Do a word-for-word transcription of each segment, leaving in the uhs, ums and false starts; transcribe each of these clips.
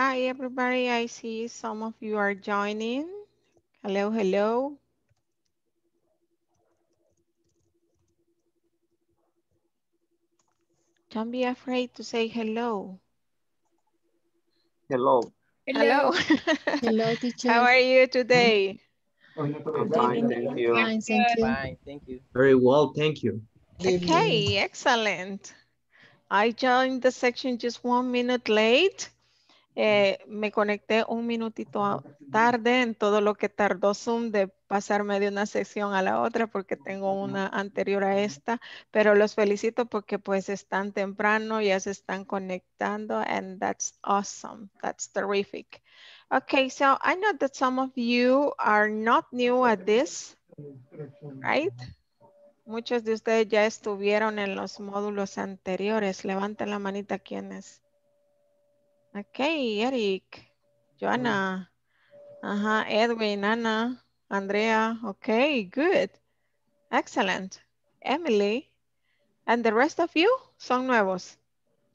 Hi, everybody. I see some of you are joining. Hello, hello. Don't be afraid to say hello. Hello. Hello. Hello, teacher. How are you today? Fine, thank you. Fine, thank you. Fine, thank you. Very well, thank you. Okay, excellent. I joined the section just one minute late. Eh, me conecté un minutito tarde en todo lo que tardó Zoom de pasarme de una sesión a la otra porque tengo una anterior a esta, pero los felicito porque pues están temprano, ya se están conectando, and that's awesome, that's terrific. Okay, so I know that some of you are not new at this, right? Muchos de ustedes ya estuvieron en los módulos anteriores. Levanten la manita quienes. Ok, Eric, Joana, uh-huh, Edwin, Ana, Andrea. Ok, good. Excellent. Emily, and the rest of you son nuevos.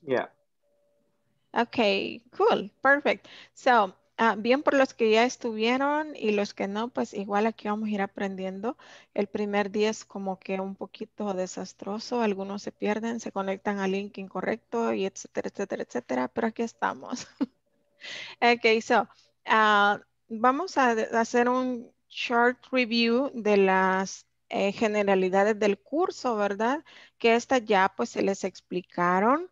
Yeah. Ok, cool, perfect. So, uh, bien por los que ya estuvieron y los que no, pues igual aquí vamos a ir aprendiendo. El primer día es como que un poquito desastroso. Algunos se pierden, se conectan al link incorrecto y etcétera, etcétera, etcétera. Pero aquí estamos. Ok, so uh, vamos a hacer un short review de las eh, generalidades del curso, ¿verdad? Que estas ya pues se les explicaron.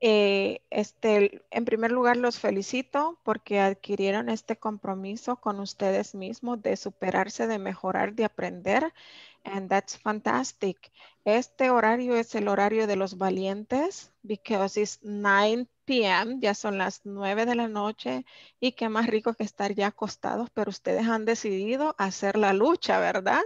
Eh, este, en primer lugar los felicito porque adquirieron este compromiso con ustedes mismos de superarse, de mejorar, de aprender, and that's fantastic. Este horario es el horario de los valientes because it's nine p m ya son las nueve de la noche y qué más rico que estar ya acostados, pero ustedes han decidido hacer la lucha, ¿verdad?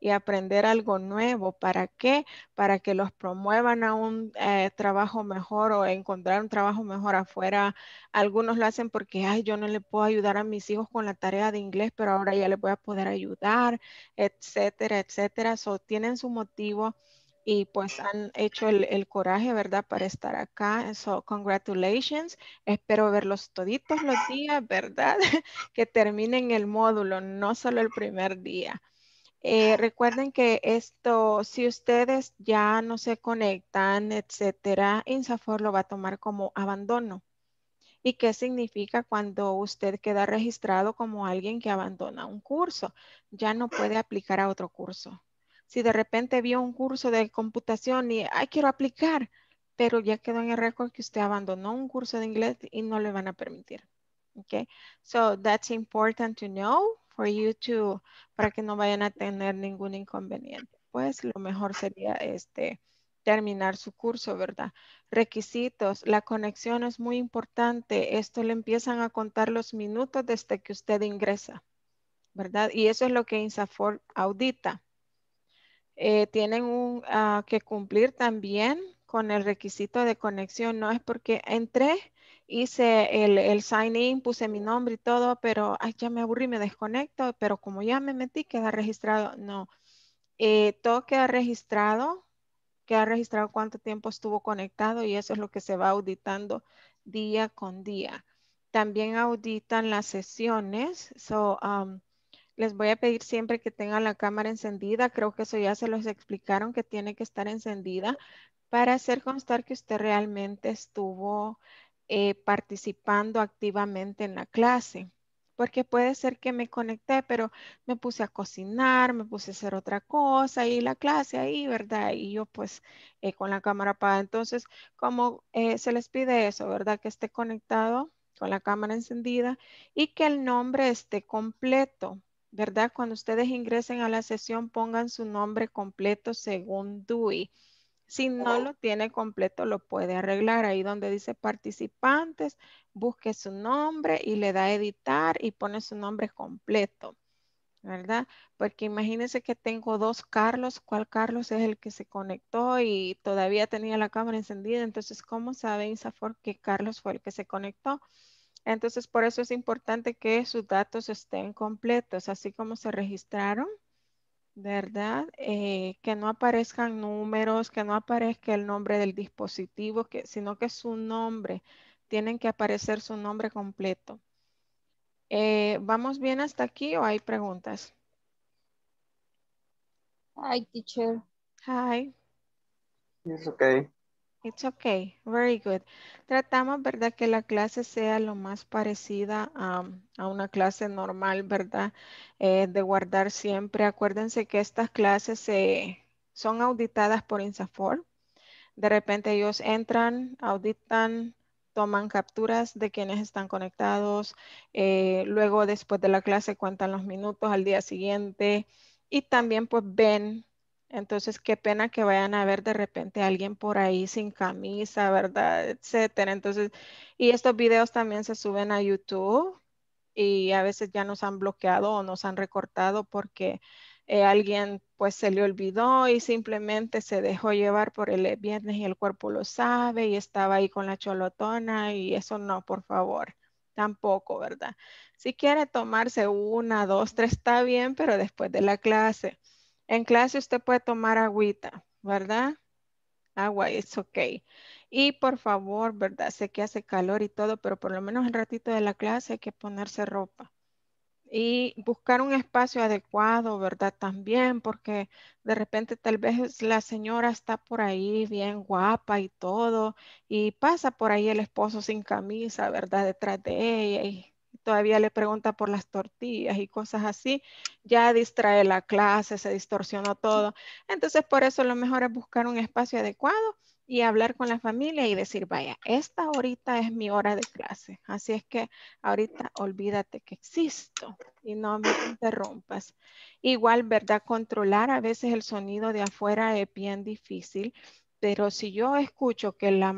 Y aprender algo nuevo. ¿Para qué? Para que los promuevan a un eh, trabajo mejor o encontrar un trabajo mejor afuera. Algunos lo hacen porque, ay, yo no le puedo ayudar a mis hijos con la tarea de inglés, pero ahora ya les voy a poder ayudar, etcétera, etcétera. So, tienen su motivo y pues han hecho el, el coraje, ¿verdad? Para estar acá. So, congratulations. Espero verlos toditos los días, ¿verdad? Que terminen el módulo, no solo el primer día. Eh, recuerden que esto, si ustedes ya no se conectan, etcétera, INSAFORP lo va a tomar como abandono. ¿Y qué significa cuando usted queda registrado como alguien que abandona un curso? Ya no puede aplicar a otro curso. Si de repente vio un curso de computación y, ay, quiero aplicar, pero ya quedó en el récord que usted abandonó un curso de inglés y no le van a permitir. Okay, so that's important to know. For you to, para que no vayan a tener ningún inconveniente. Pues lo mejor sería este, terminar su curso, ¿verdad? Requisitos, la conexión es muy importante. Esto le empiezan a contar los minutos desde que usted ingresa, ¿verdad? Y eso es lo que INSAFORP audita. Eh, tienen un, uh, que cumplir también con el requisito de conexión. No es porque entré, hice el, el sign in, puse mi nombre y todo, pero ay, ya me aburrí, me desconecto, pero como ya me metí, queda registrado. No, eh, todo queda registrado, queda registrado cuánto tiempo estuvo conectado y eso es lo que se va auditando día con día. También auditan las sesiones, so, um, les voy a pedir siempre que tengan la cámara encendida, creo que eso ya se los explicaron que tiene que estar encendida para hacer constar que usted realmente estuvo Eh, participando activamente en la clase, porque puede ser que me conecté, pero me puse a cocinar, me puse a hacer otra cosa y la clase ahí, ¿verdad? Y yo pues eh, con la cámara apagada. Entonces, como eh, se les pide eso, ¿verdad? Que esté conectado con la cámara encendida y que el nombre esté completo, ¿verdad? Cuando ustedes ingresen a la sesión, pongan su nombre completo según D U I. Si no lo tiene completo, lo puede arreglar. Ahí donde dice participantes, busque su nombre y le da a editar y pone su nombre completo, ¿verdad? Porque imagínense que tengo dos Carlos. ¿Cuál Carlos es el que se conectó y todavía tenía la cámara encendida? Entonces, ¿cómo sabe INSAFORP que Carlos fue el que se conectó? Entonces, por eso es importante que sus datos estén completos, así como se registraron, ¿verdad? Eh, que no aparezcan números, que no aparezca el nombre del dispositivo, que, sino que su nombre tienen que aparecer su nombre completo. Eh, ¿Vamos bien hasta aquí o hay preguntas? Hi, teacher. Hi. It's okay. It's okay. Very good. Tratamos, ¿verdad?, que la clase sea lo más parecida a, a una clase normal, ¿verdad? Eh, de guardar siempre. Acuérdense que estas clases se, son auditadas por INSAFORP. De repente ellos entran, auditan, toman capturas de quienes están conectados. Eh, luego, después de la clase, cuentan los minutos al día siguiente. Y también pues ven, entonces qué pena que vayan a ver de repente a alguien por ahí sin camisa, ¿verdad? Etcétera. Entonces, y estos videos también se suben a YouTube y a veces ya nos han bloqueado o nos han recortado porque eh, alguien pues se le olvidó y simplemente se dejó llevar por el viernes y el cuerpo lo sabe y estaba ahí con la cholotona y eso no, por favor. Tampoco, ¿verdad? Si quiere tomarse una, dos, tres, está bien, pero después de la clase. En clase usted puede tomar agüita, ¿verdad? Agua, it's okay. Y por favor, ¿verdad? Sé que hace calor y todo, pero por lo menos el ratito de la clase hay que ponerse ropa. Y buscar un espacio adecuado, ¿verdad? También, porque de repente tal vez la señora está por ahí bien guapa y todo, y pasa por ahí el esposo sin camisa, ¿verdad? Detrás de ella, y todavía le pregunta por las tortillas y cosas así. Ya distrae la clase, se distorsionó todo. Entonces, por eso lo mejor es buscar un espacio adecuado y hablar con la familia y decir, vaya, esta ahorita es mi hora de clase. Así es que ahorita olvídate que existo y no me interrumpas. Igual, ¿verdad? Controlar a veces el sonido de afuera es bien difícil, pero si yo escucho que, la,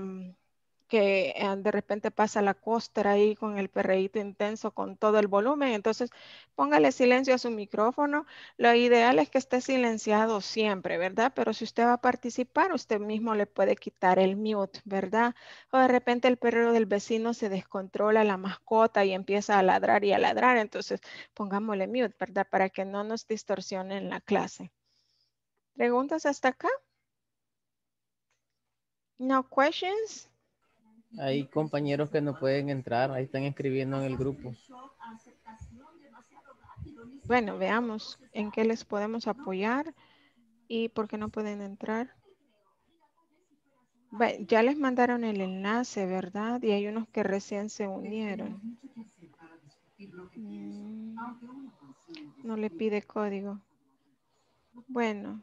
que de repente pasa la costra ahí con el perreíto intenso con todo el volumen, entonces póngale silencio a su micrófono. Lo ideal es que esté silenciado siempre, ¿verdad? Pero si usted va a participar, usted mismo le puede quitar el mute, ¿verdad? O de repente el perro del vecino se descontrola, la mascota, y empieza a ladrar y a ladrar. Entonces, pongámosle mute, ¿verdad? Para que no nos distorsionen la clase. ¿Preguntas hasta acá? No questions. Hay compañeros que no pueden entrar, ahí están escribiendo en el grupo. Bueno, veamos en qué les podemos apoyar y por qué no pueden entrar. Bueno, ya les mandaron el enlace, ¿verdad? Y hay unos que recién se unieron. No le pide código. Bueno,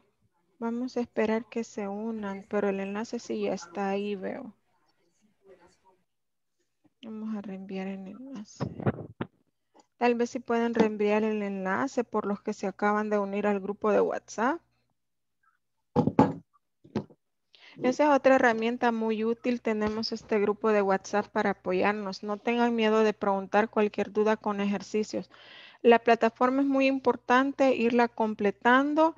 vamos a esperar que se unan, pero el enlace sí ya está ahí, veo. Vamos a reenviar el enlace. Tal vez si pueden reenviar el enlace por los que se acaban de unir al grupo de WhatsApp. Esa es otra herramienta muy útil. Tenemos este grupo de WhatsApp para apoyarnos. No tengan miedo de preguntar cualquier duda con ejercicios. La plataforma es muy importante irla completando.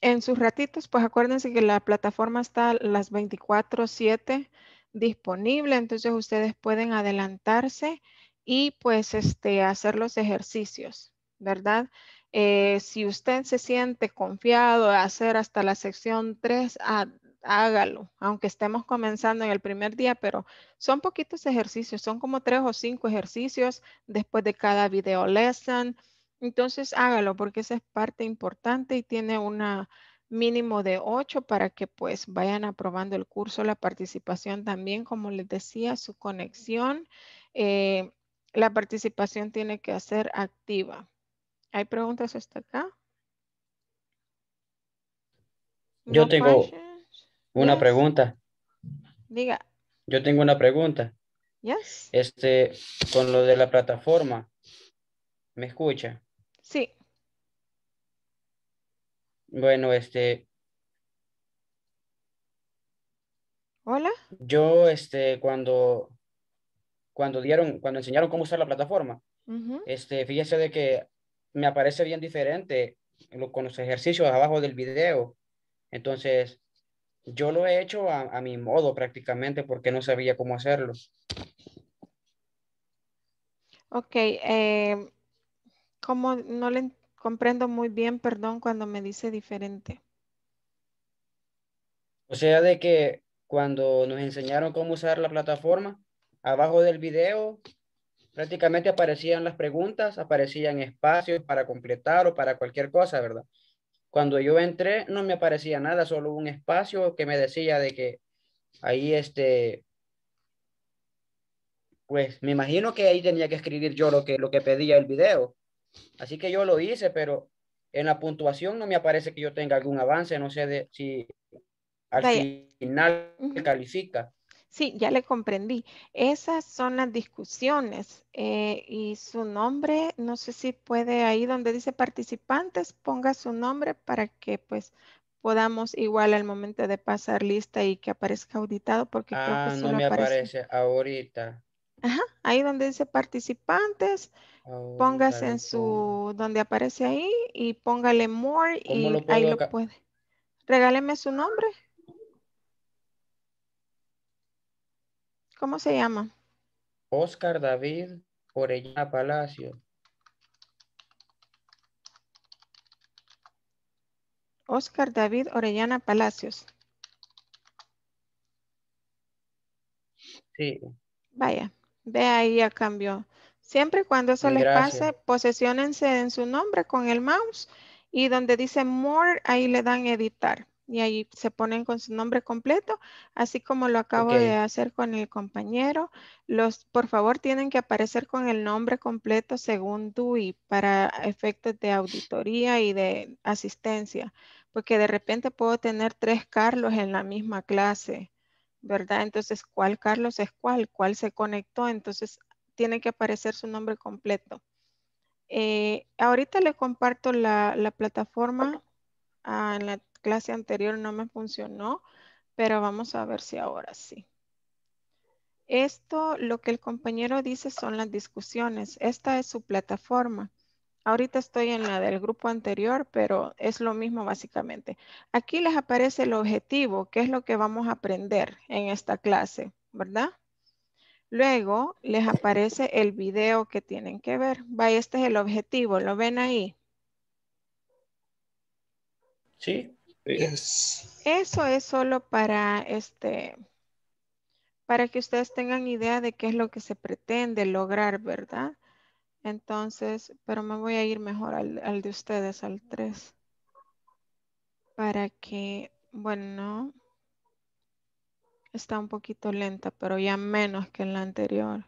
En sus ratitos, pues acuérdense que la plataforma está a las veinticuatro siete. Disponible, entonces ustedes pueden adelantarse y pues este hacer los ejercicios, ¿verdad? Eh, si usted se siente confiado de hacer hasta la sección tres, ah, hágalo, aunque estemos comenzando en el primer día, pero son poquitos ejercicios, son como tres o cinco ejercicios después de cada video lesson, entonces hágalo porque esa es parte importante y tiene una mínimo de ocho para que pues vayan aprobando el curso, la participación también, como les decía, su conexión. Eh, la participación tiene que ser activa. ¿Hay preguntas hasta acá? ¿No Yo tengo questions? una yes. pregunta. Diga. Yo tengo una pregunta. Yes. Este, con lo de la plataforma, ¿me escucha? Sí. Bueno, este... ¿Hola? Yo, este, cuando... Cuando dieron... Cuando enseñaron cómo usar la plataforma, uh-huh. este, fíjese de que me aparece bien diferente lo, con los ejercicios abajo del video. Entonces, yo lo he hecho a, a mi modo prácticamente porque no sabía cómo hacerlo. Ok. Eh, ¿Cómo no le entiendo? Comprendo muy bien, perdón, cuando me dice diferente. O sea, de que cuando nos enseñaron cómo usar la plataforma, Abajo del video prácticamente aparecían las preguntas, aparecían espacios para completar o para cualquier cosa, ¿verdad? Cuando yo entré no me aparecía nada, solo un espacio que me decía de que ahí este... Pues me imagino que ahí tenía que escribir yo lo que, lo que pedía el video. Así que yo lo hice, pero en la puntuación no me aparece que yo tenga algún avance. No sé de, si al Vaya. final uh-huh. califica. Sí, ya le comprendí. Esas son las discusiones. Eh, y su nombre, no sé si puede ahí donde dice participantes, ponga su nombre para que pues podamos igual al momento de pasar lista y que aparezca auditado. Porque ah, creo que no me aparece, aparece ahorita. Ajá, ahí donde dice participantes, oh, póngase en su, donde aparece ahí y póngale more y lo ahí acá? Lo puede. Regáleme su nombre. ¿Cómo se llama? Óscar David Orellana Palacios. Óscar David Orellana Palacios. Sí. Vaya. Ve ahí a cambio. Siempre y cuando eso les pase, posiciónense en su nombre con el mouse y donde dice more, ahí le dan editar. Y ahí se ponen con su nombre completo, así como lo acabo okay. de hacer con el compañero. Los, por favor, tienen que aparecer con el nombre completo según D U I para efectos de auditoría y de asistencia. Porque de repente puedo tener tres Carlos en la misma clase. ¿Verdad? Entonces, ¿cuál Carlos es cuál? ¿Cuál se conectó? Entonces, tiene que aparecer su nombre completo. Eh, ahorita le comparto la, la plataforma. Ah, en la clase anterior no me funcionó, pero vamos a ver si ahora sí. Esto, lo que el compañero dice son las discusiones. Esta es su plataforma. Ahorita estoy en la del grupo anterior, pero es lo mismo básicamente. Aquí les aparece el objetivo, que es lo que vamos a aprender en esta clase, ¿verdad? Luego les aparece el video que tienen que ver. Va, este es el objetivo, ¿lo ven ahí? Sí. Yes. Eso es solo para este... para que ustedes tengan idea de qué es lo que se pretende lograr, ¿verdad? Entonces, pero me voy a ir mejor al, al de ustedes, al tres. Para que, bueno, está un poquito lenta, pero ya menos que en la anterior.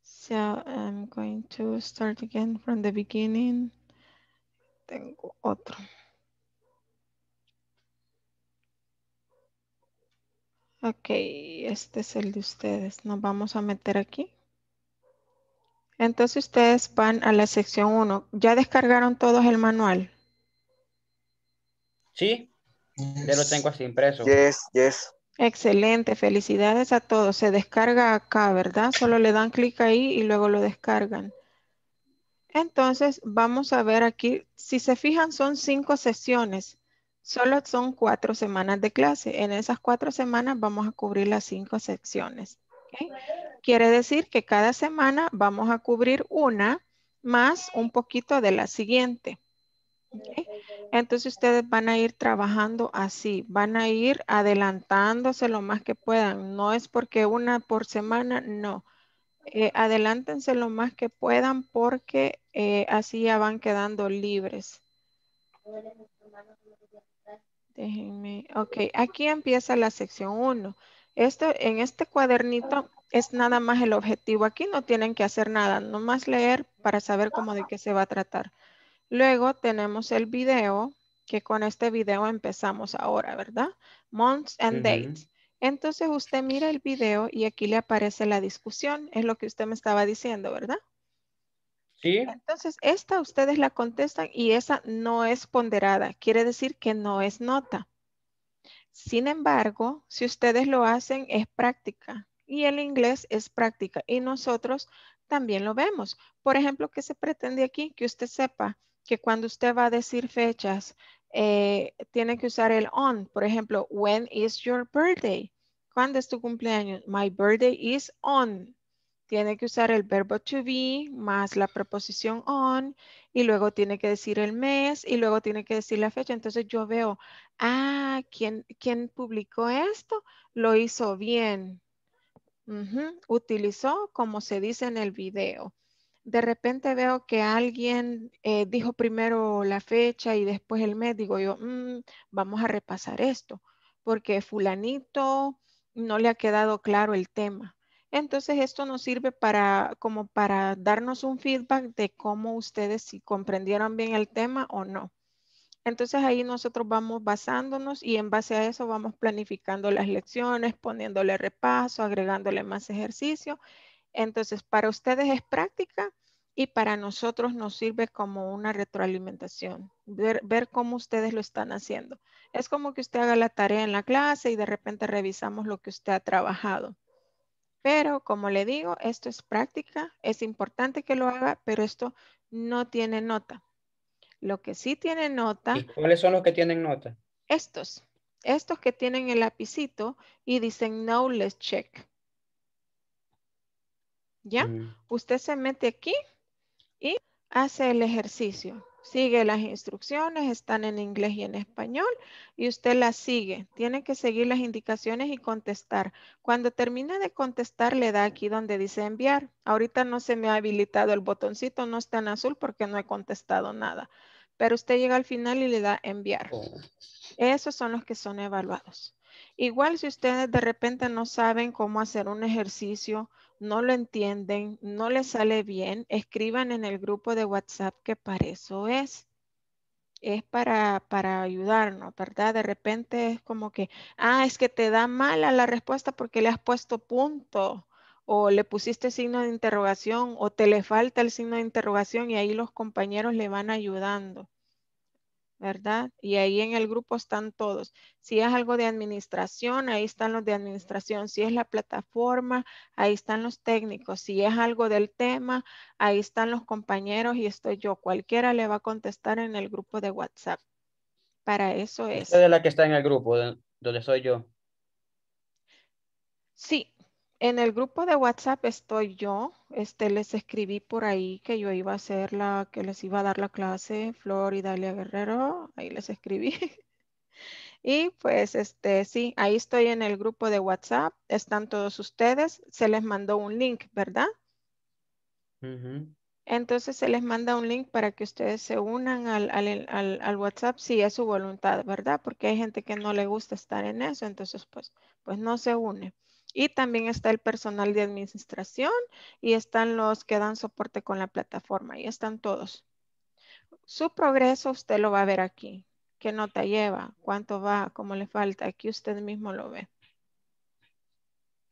So, I'm going to start again from the beginning. Tengo otro. Ok, este es el de ustedes. Nos vamos a meter aquí. Entonces ustedes van a la sección uno. ¿Ya descargaron todos el manual? Sí, yes. Ya lo tengo así impreso. Yes, yes. Excelente, felicidades a todos. Se descarga acá, ¿verdad? Solo le dan clic ahí y luego lo descargan. Entonces vamos a ver aquí. Si se fijan son cinco sesiones. Solo son cuatro semanas de clase. En esas cuatro semanas vamos a cubrir las cinco secciones. ¿Okay? Quiere decir que cada semana vamos a cubrir una más un poquito de la siguiente. ¿Okay? Entonces ustedes van a ir trabajando así, van a ir adelantándose lo más que puedan. No es porque una por semana, no. Eh, adelántense lo más que puedan porque eh, así ya van quedando libres. Déjenme. Ok, aquí empieza la sección uno. Esto, en este cuadernito es nada más el objetivo. Aquí no tienen que hacer nada, nomás leer para saber cómo de qué se va a tratar. Luego tenemos el video, que con este video empezamos ahora, ¿verdad? Months and uh-huh. dates. Entonces usted mira el video y aquí le aparece la discusión. Es lo que usted me estaba diciendo, ¿verdad? Sí. Entonces esta ustedes la contestan y esa no es ponderada. Quiere decir que no es nota. Sin embargo, si ustedes lo hacen es práctica y el inglés es práctica y nosotros también lo vemos. Por ejemplo, ¿qué se pretende aquí? Que usted sepa que cuando usted va a decir fechas, eh, tiene que usar el on. Por ejemplo, when is your birthday? ¿Cuándo es tu cumpleaños? My birthday is on. Tiene que usar el verbo to be más la preposición on y luego tiene que decir el mes y luego tiene que decir la fecha. Entonces yo veo, ah, ¿quién, quién publicó esto? Lo hizo bien. Uh-huh. Utilizó, como se dice en el video. De repente veo que alguien eh, dijo primero la fecha y después el mes. Digo yo, mm, vamos a repasar esto, porque fulanito no le ha quedado claro el tema. Entonces esto nos sirve para, como para darnos un feedback de cómo ustedes si comprendieron bien el tema o no. Entonces ahí nosotros vamos basándonos y en base a eso vamos planificando las lecciones, poniéndole repaso, agregándole más ejercicio. Entonces para ustedes es práctica y para nosotros nos sirve como una retroalimentación, ver, ver cómo ustedes lo están haciendo. Es como que usted haga la tarea en la clase y de repente revisamos lo que usted ha trabajado. Pero como le digo, esto es práctica, es importante que lo haga, pero esto no tiene nota. Lo que sí tiene nota. ¿Y cuáles son los que tienen nota? Estos, estos que tienen el lapicito y dicen knowledge check. ¿Ya? Mm. Usted se mete aquí y hace el ejercicio. Sigue las instrucciones, están en inglés y en español y usted las sigue. Tiene que seguir las indicaciones y contestar. Cuando termine de contestar le da aquí donde dice enviar. Ahorita no se me ha habilitado el botoncito, no está en azul porque no he contestado nada. Pero usted llega al final y le da enviar. Esos son los que son evaluados. Igual si ustedes de repente no saben cómo hacer un ejercicio, no lo entienden, no les sale bien, escriban en el grupo de WhatsApp que para eso es. Es para, para ayudarnos, ¿verdad? De repente es como que, ah, es que te da mala la respuesta porque le has puesto punto o le pusiste signo de interrogación o te le falta el signo de interrogación y ahí los compañeros le van ayudando, ¿verdad? Y ahí en el grupo están todos. Si es algo de administración, ahí están los de administración. Si es la plataforma, ahí están los técnicos. Si es algo del tema, ahí están los compañeros y estoy yo. Cualquiera le va a contestar en el grupo de WhatsApp. Para eso es. ¿Esta es la que está en el grupo donde soy yo? Sí, en el grupo de WhatsApp estoy yo. Este, les escribí por ahí que yo iba a hacer la, que les iba a dar la clase Flor y Dalia Guerrero. Ahí les escribí. Y pues, este, sí, ahí estoy en el grupo de WhatsApp. Están todos ustedes. Se les mandó un link, ¿verdad? Uh-huh. Entonces se les manda un link para que ustedes se unan al, al, al, al WhatsApp si es su voluntad, ¿verdad? Porque hay gente que no le gusta estar en eso. Entonces, pues, pues no se une. Y también está el personal de administración y están los que dan soporte con la plataforma. Ahí están todos. Su progreso usted lo va a ver aquí. ¿Qué nota lleva? ¿Cuánto va? ¿Cómo le falta? Aquí usted mismo lo ve.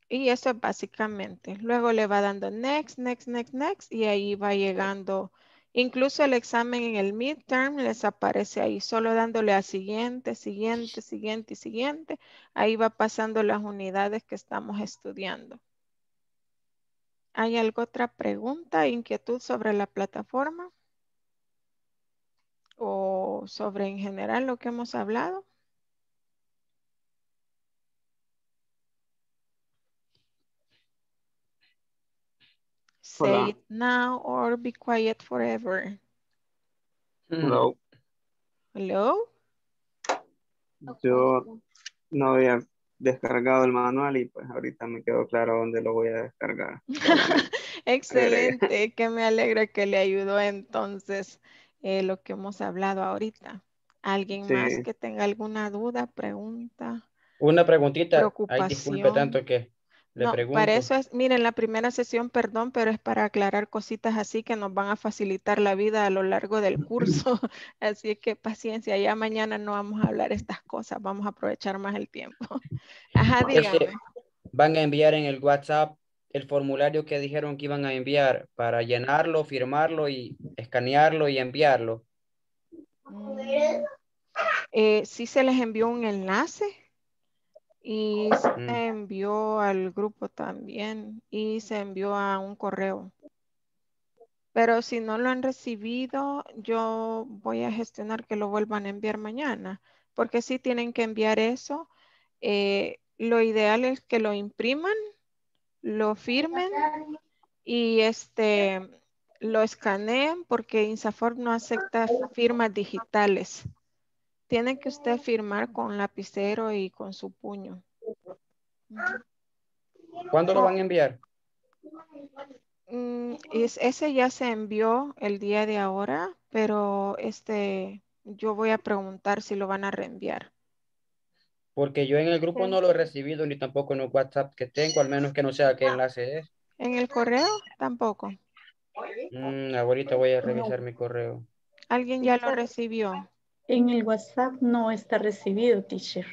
Y eso es básicamente. Luego le va dando next, next, next, next. Y ahí va llegando. Incluso el examen en el midterm les aparece ahí. Solo dándole a siguiente, siguiente, siguiente y siguiente. Ahí va pasando las unidades que estamos estudiando. ¿Hay alguna otra pregunta, inquietud sobre la plataforma? ¿O sobre en general lo que hemos hablado? Say Hola. It now or be quiet forever. Hello. Hello. Yo no había descargado el manual y pues ahorita me quedó claro dónde lo voy a descargar. Excelente, que me alegra que le ayudó entonces eh, lo que hemos hablado ahorita. ¿Alguien sí. más que tenga alguna duda, pregunta? Una preguntita. Preocupación. Ay, disculpe tanto que... No, para eso es, miren, la primera sesión, perdón, pero es para aclarar cositas así que nos van a facilitar la vida a lo largo del curso. Así que paciencia, ya mañana no vamos a hablar estas cosas, vamos a aprovechar más el tiempo. Ajá, dígame. Van a enviar en el WhatsApp el formulario que dijeron que iban a enviar para llenarlo, firmarlo y escanearlo y enviarlo. Eh, sí se les envió un enlace. Y se envió al grupo también y se envió a un correo. Pero si no lo han recibido, yo voy a gestionar que lo vuelvan a enviar mañana. Porque sí tienen que enviar eso. Eh, lo ideal es que lo impriman, lo firmen y este, lo escaneen porque INSAFORP no acepta firmas digitales. Tiene que usted firmar con lapicero y con su puño. ¿Cuándo lo van a enviar? Mm, es, ese ya se envió el día de ahora, pero este, yo voy a preguntar si lo van a reenviar. Porque yo en el grupo no lo he recibido, ni tampoco en el WhatsApp que tengo, al menos que no sea qué enlace es. ¿En el correo? Tampoco. Mm, ahorita voy a revisar no. mi correo. ¿Alguien ya lo recibió? En el WhatsApp no está recibido, teacher.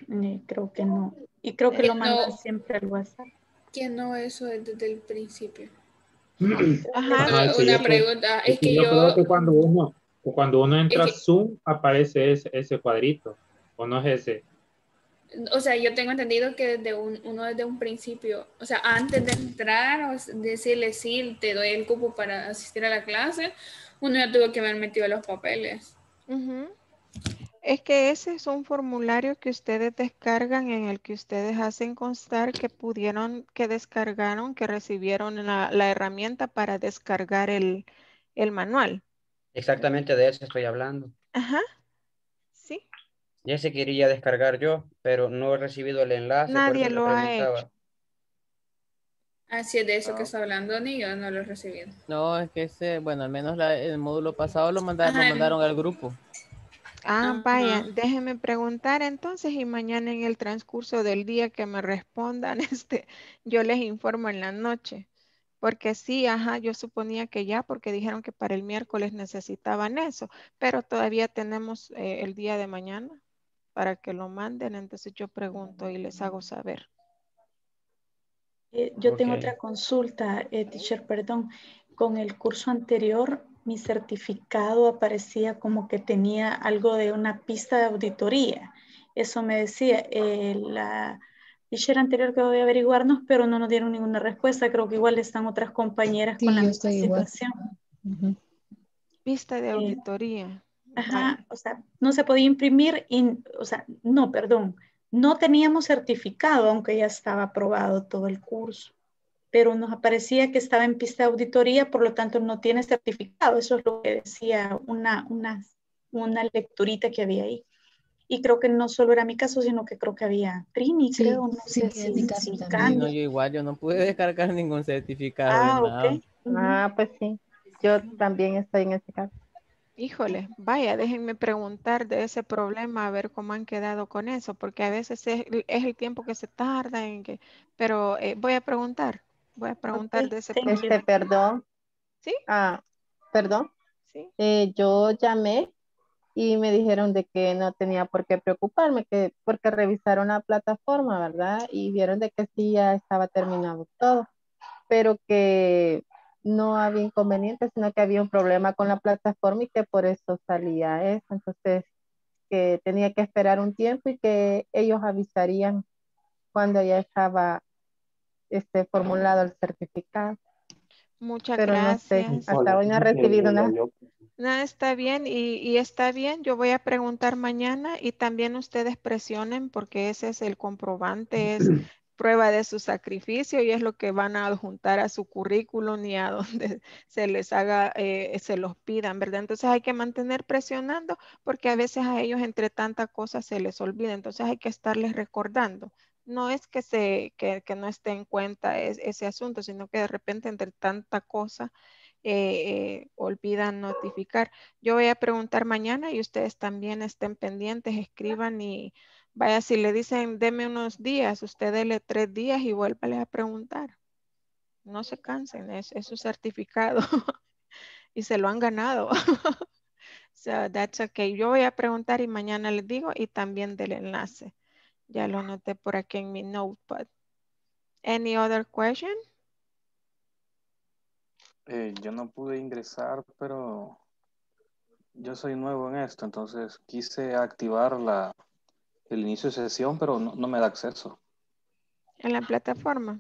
Creo que no. Y creo que eh, lo mandan no. siempre al WhatsApp. Que no, eso es desde el principio. Ajá. No, sí, una sí, pregunta. Sí, es que yo, yo creo que cuando uno, cuando uno entra a Zoom, aparece ese, ese cuadrito. ¿O no es ese? O sea, yo tengo entendido que desde un, uno desde un principio, o sea, antes de entrar, o decirle sí, te doy el cupo para asistir a la clase, uno ya tuvo que haber metido los papeles. Uh-huh. Es que ese es un formulario que ustedes descargan en el que ustedes hacen constar que pudieron, que descargaron, que recibieron la, la herramienta para descargar el, el manual. Exactamente de eso estoy hablando. Ajá. Ya se quería descargar yo, pero no he recibido el enlace. Nadie lo ha hecho. Así es, de eso no. que está hablando, ni yo no lo he recibido. No, es que ese, bueno, al menos la, el módulo pasado lo mandaron, lo mandaron al grupo. Ah, uh-huh. Vaya, déjenme preguntar entonces y mañana en el transcurso del día que me respondan, este, yo les informo en la noche. Porque sí, ajá, yo suponía que ya, porque dijeron que para el miércoles necesitaban eso, pero todavía tenemos eh, el día de mañana para que lo manden, entonces yo pregunto y les hago saber. Eh, yo okay. tengo otra consulta, eh, teacher, perdón. Con el curso anterior, mi certificado aparecía como que tenía algo de una pista de auditoría. Eso me decía eh, la teacher anterior que voy a averiguarnos, pero no nos dieron ninguna respuesta. Creo que igual están otras compañeras sí, con la misma situación. Uh-huh. Pista de eh, auditoría. Ajá, o sea, no se podía imprimir, in, o sea, no, perdón, no teníamos certificado, aunque ya estaba aprobado todo el curso, pero nos aparecía que estaba en pista de auditoría, por lo tanto no tiene certificado, eso es lo que decía una, una, una lecturita que había ahí. Y creo que no solo era mi caso, sino que creo que había Trini, sí, creo, no sí, sé sí, si mi caso también. No, yo igual, yo no pude descargar ningún certificado. Ah, ok. Nada. Ah, pues sí, yo también estoy en ese caso. Híjole, vaya, déjenme preguntar de ese problema, a ver cómo han quedado con eso, porque a veces es, es el tiempo que se tarda en que, pero eh, voy a preguntar, voy a preguntar okay, de ese problema. Este, perdón. ¿Sí? Ah, perdón. ¿Sí? Eh, yo llamé y me dijeron de que no tenía por qué preocuparme, que porque revisaron la plataforma, ¿verdad? Y vieron de que sí ya estaba terminado todo, pero que no había inconveniente, sino que había un problema con la plataforma y que por eso salía eso. Entonces, que tenía que esperar un tiempo y que ellos avisarían cuando ya estaba este, formulado el certificado. Muchas pero gracias. No sé, hasta hoy no he recibido nada. No, está bien y, y está bien. Yo voy a preguntar mañana y también ustedes presionen porque ese es el comprobante, es prueba de su sacrificio y es lo que van a adjuntar a su currículum y a donde se les haga, eh, se los pidan, ¿verdad? Entonces hay que mantener presionando porque a veces a ellos entre tanta cosa se les olvida, entonces hay que estarles recordando. No es que, se, que, que no esté en cuenta es, ese asunto, sino que de repente entre tanta cosa eh, eh, olvidan notificar. Yo voy a preguntar mañana y ustedes también estén pendientes, escriban y vaya, si le dicen deme unos días, usted dele tres días y vuélvale a preguntar. No se cansen, es, es su certificado y se lo han ganado. So that's okay. Yo voy a preguntar y mañana les digo y también del enlace. Ya lo anoté por aquí en mi notepad. Any other question? Eh, yo no pude ingresar, pero yo soy nuevo en esto, entonces quise activar la, el inicio de sesión, pero no, no me da acceso. ¿En la plataforma?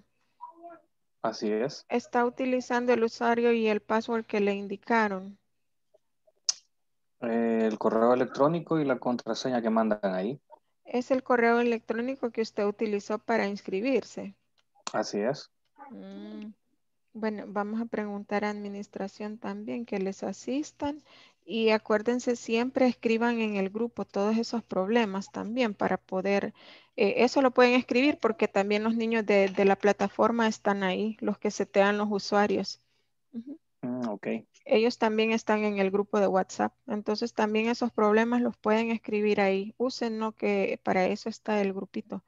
Así es. ¿Está utilizando el usuario y el password que le indicaron? Eh, el correo electrónico y la contraseña que mandan ahí. Es el correo electrónico que usted utilizó para inscribirse. Así es. Mm. Bueno, vamos a preguntar a administración también que les asistan Y acuérdense, siempre escriban en el grupo todos esos problemas también para poder, eh, eso lo pueden escribir porque también los niños de, de la plataforma están ahí, los que setean los usuarios. Uh-huh. Mm, okay. Ellos también están en el grupo de WhatsApp, entonces también esos problemas los pueden escribir ahí. Úsenlo, que para eso está el grupito.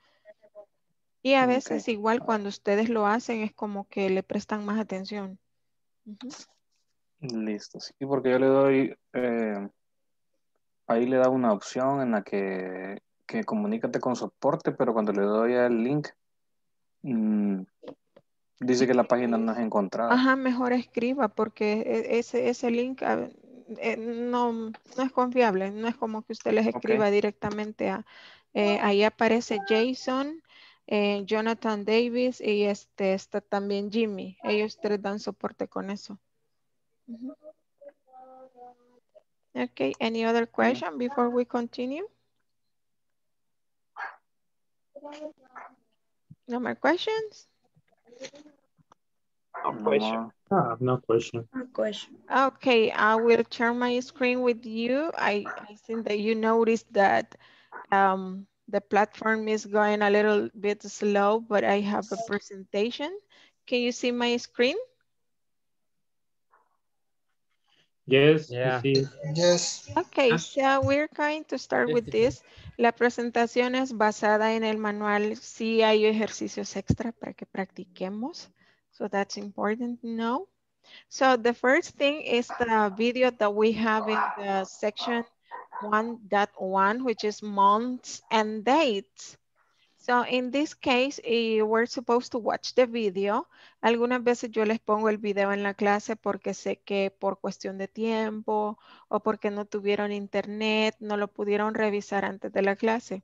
Y a veces okay. igual cuando ustedes lo hacen es como que le prestan más atención. Uh-huh. Listo, sí, porque yo le doy, eh, ahí le da una opción en la que, que comunícate con soporte, pero cuando le doy al link, mmm, dice que la página no es encontrada. Ajá, mejor escriba, porque ese, ese link eh, no, no es confiable, no es como que usted les escriba okay. directamente a, eh, ahí aparece Jason, eh, Jonathan Davis y este está también Jimmy, ellos tres dan soporte con eso. Mm-hmm. Okay, any other question before we continue? No more questions? No question. No, no question. No question. Okay, I will share my screen with you. I, I think that you noticed that um, the platform is going a little bit slow, but I have a presentation. Can you see my screen? Yes, yeah. Yes. Okay, so we're going to start with this. La presentación es basada en el manual. Sí hay ejercicios extra para que practiquemos. So that's important to know. So the first thing is the video that we have in the section one point one, which is months and dates. So in this case, we're supposed to watch the video. Algunas veces yo les pongo el video en la clase porque sé que por cuestión de tiempo o porque no tuvieron internet, no lo pudieron revisar antes de la clase.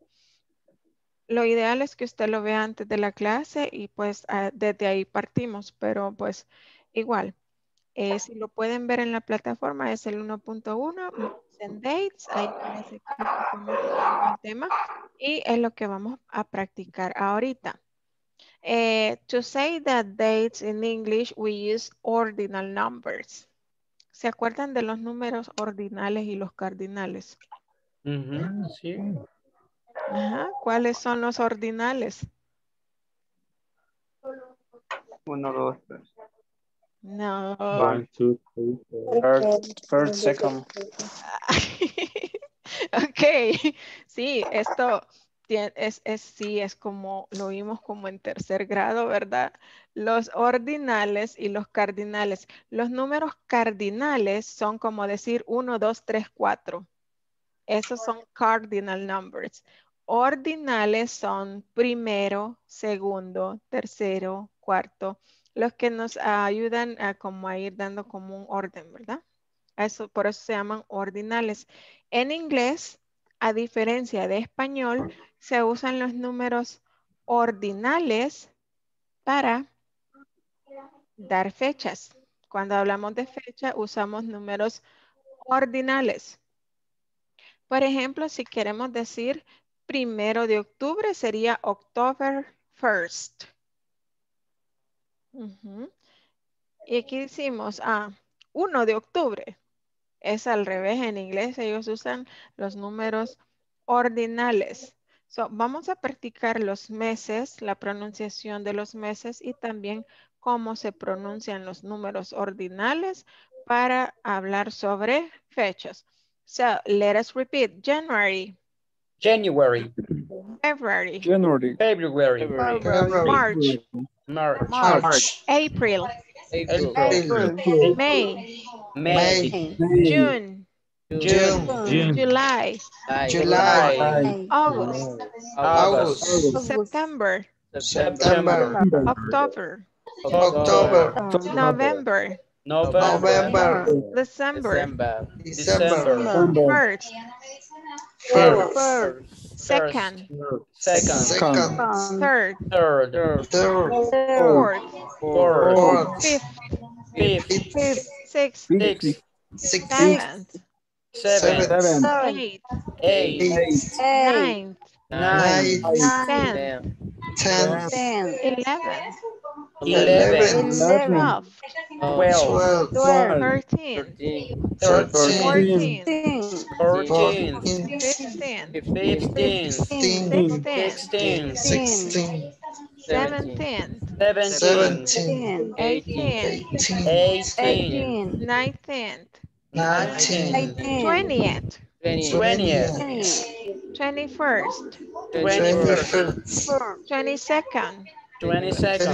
Lo ideal es que usted lo vea antes de la clase y pues desde ahí partimos, pero pues igual. Eh, si lo pueden ver en la plataforma es el uno punto uno. And dates, ahí parece que el tema y es lo que vamos a practicar ahorita. Eh, to say the dates in English, we use ordinal numbers. ¿Se acuerdan de los números ordinales y los cardinales? Uh-huh, sí. Ajá. ¿Cuáles son los ordinales? Uno, dos, tres. No. One, two, three, third, third, second. Ok. Sí, esto es, es, sí, es como, lo vimos como en tercer grado, ¿verdad? Los ordinales y los cardinales. Los números cardinales son como decir uno, dos, tres, cuatro. Esos son cardinal numbers. Ordinales son primero, segundo, tercero, cuarto. Los que nos ayudan a, como a ir dando como un orden, ¿verdad? Eso, por eso se llaman ordinales. En inglés, a diferencia de español, se usan los números ordinales para dar fechas. Cuando hablamos de fecha, usamos números ordinales. Por ejemplo, si queremos decir primero de octubre, sería October first. Uh-huh. Y aquí decimos ah, uno de octubre. Es al revés en inglés. Ellos usan los números ordinales. So, vamos a practicar los meses, la pronunciación de los meses y también cómo se pronuncian los números ordinales para hablar sobre fechas. So, let us repeat. January. January. February. January. February. February. February. March. March. March. April. April. April. April. May. May. May. June. June. June. June. July. July. July. August. August. August. September. September. September. October. October. October. November. November. November. December. December. December. December. First. First. First. Second. Second. Second. Third. Third. Third. Third. Fourth. Fourth. Fifth. Fifth. Fifth. Sixth. Sixth. Seventh. Seventh. Eighth. Eighth. Ninth. Ninth. Tenth. Tenth. Eleventh. eleven, twelve, thirteen, fourteen, fifteen, sixteen, seventeen, seventeen, eighteen, eighteen, nineteen, nineteen, twentieth, twentieth, twenty-first, twenty-first, twenty-second. twenty-second,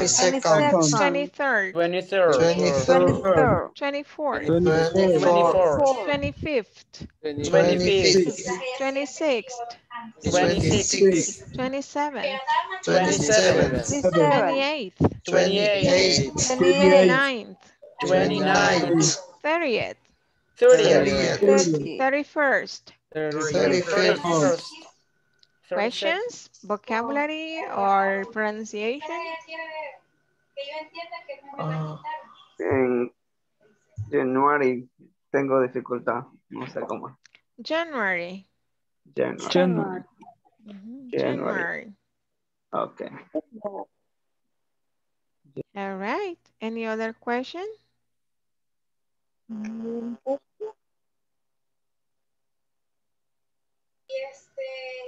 twenty-third, twenty-third, twenty-third, twenty-fourth, twenty-fourth, twenty-fifth, twenty-fifth, twenty-sixth, twenty-sixth, twenty-seventh, twenty-seventh, twenty-eighth, twenty-eighth, twenty-ninth, twenty-ninth, thirtieth, thirtieth, thirty-first, thirty-first. Questions, vocabulary, or pronunciation? Uh, en January tengo dificultad, no sé cómo. January. January. January. Mm-hmm. January. January. Okay. All right. Any other question? Este.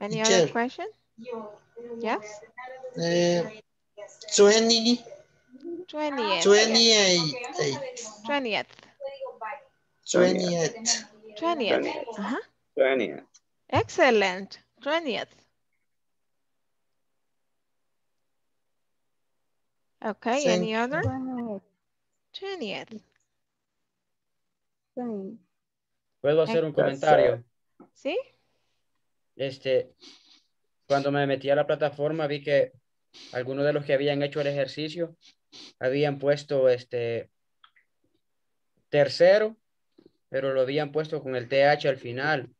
Any other Chair. Question? Yes. Uh, twenty. Twentieth. Twenty-eight. Twentieth. Twentieth. Twentieth. Uh-huh. Twentieth. Excellent. Twentieth. Okay. Same. Any other? Twentieth. Twentieth. ¿Puedo hacer un comentario? Sí. Este, cuando me metí a la plataforma vi que algunos de los que habían hecho el ejercicio habían puesto este tercero, pero lo habían puesto con el T H al final.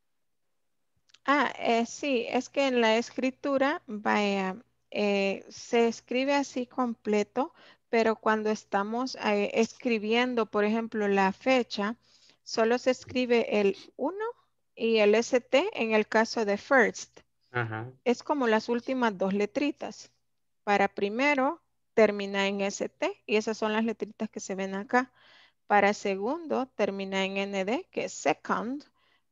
Ah, eh, sí, es que en la escritura vaya, eh, se escribe así completo, pero cuando estamos eh, escribiendo, por ejemplo, la fecha, solo se escribe el uno y el S T en el caso de first. Ajá. Es como las últimas dos letritas. Para primero termina en S T y esas son las letritas que se ven acá. Para segundo termina en N D, que es second.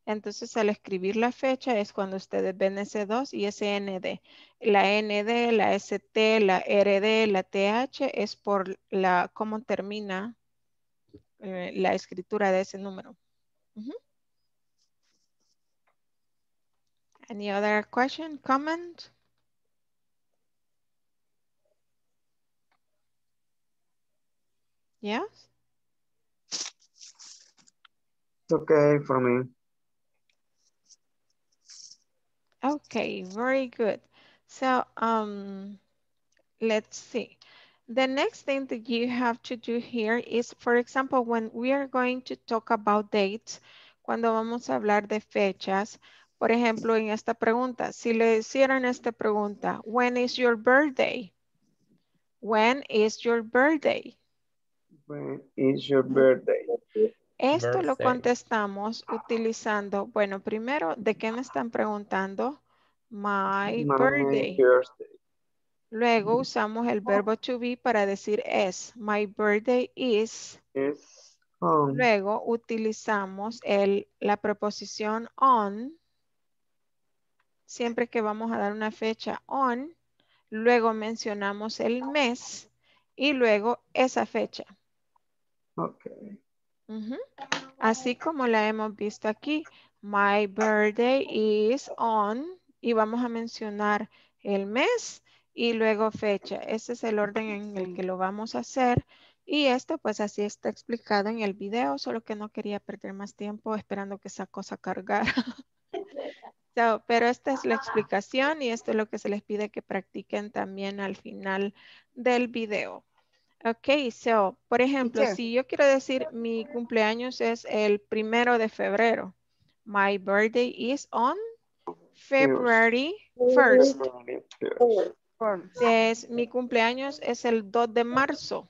Entonces al escribir la fecha es cuando ustedes ven ese dos y ese N D. La N D, la S T, la R D, la T H es por la cómo termina la escritura de ese número. Uh-huh. Any other question, comment? Yes? It's okay for me. Okay, very good. So, um, let's see. The next thing that you have to do here is, for example, when we are going to talk about dates, cuando vamos a hablar de fechas, por ejemplo, en esta pregunta, si le hicieran esta pregunta, when is your birthday? When is your birthday? When is your birthday? Esto birthday. Lo contestamos utilizando, bueno, primero, ¿de qué me están preguntando? My, My birthday. birthday. Luego usamos el verbo to be para decir es. My birthday is. Yes. Um. Luego utilizamos el, la preposición on. Siempre que vamos a dar una fecha on. Luego mencionamos el mes. Y luego esa fecha. Okay. Uh-huh. Así como la hemos visto aquí. My birthday is on. Y vamos a mencionar el mes. Y luego fecha. Ese es el orden en el que lo vamos a hacer. Y esto pues así está explicado en el video. Solo que no quería perder más tiempo esperando que esa cosa cargara. So, pero esta es la explicación. Y esto es lo que se les pide que practiquen también al final del video. Ok, so, por ejemplo, sí, sí. Si yo quiero decir mi cumpleaños es el primero de febrero. My birthday is on February first. Entonces, mi cumpleaños es el dos de marzo.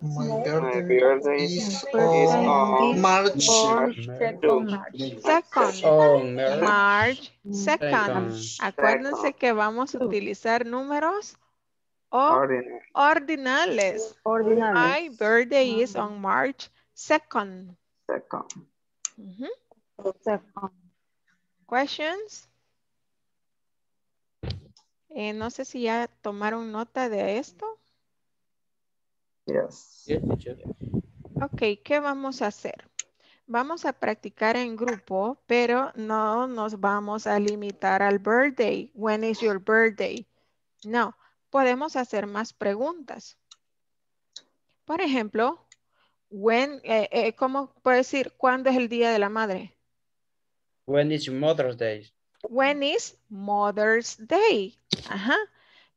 My birthday is on March second. March second. Acuérdense que vamos a utilizar números ordinales. Ordinales. My birthday is on March second. Second. Uh-huh. Second. Questions? Eh, no sé si ya tomaron nota de esto. Yes. Ok, ¿qué vamos a hacer? Vamos a practicar en grupo, pero no nos vamos a limitar al birthday. When is your birthday? No, podemos hacer más preguntas. Por ejemplo, when, eh, eh, ¿cómo puedo decir cuándo es el Día de la Madre? When is Mother's Day? When is Mother's Day? Ajá.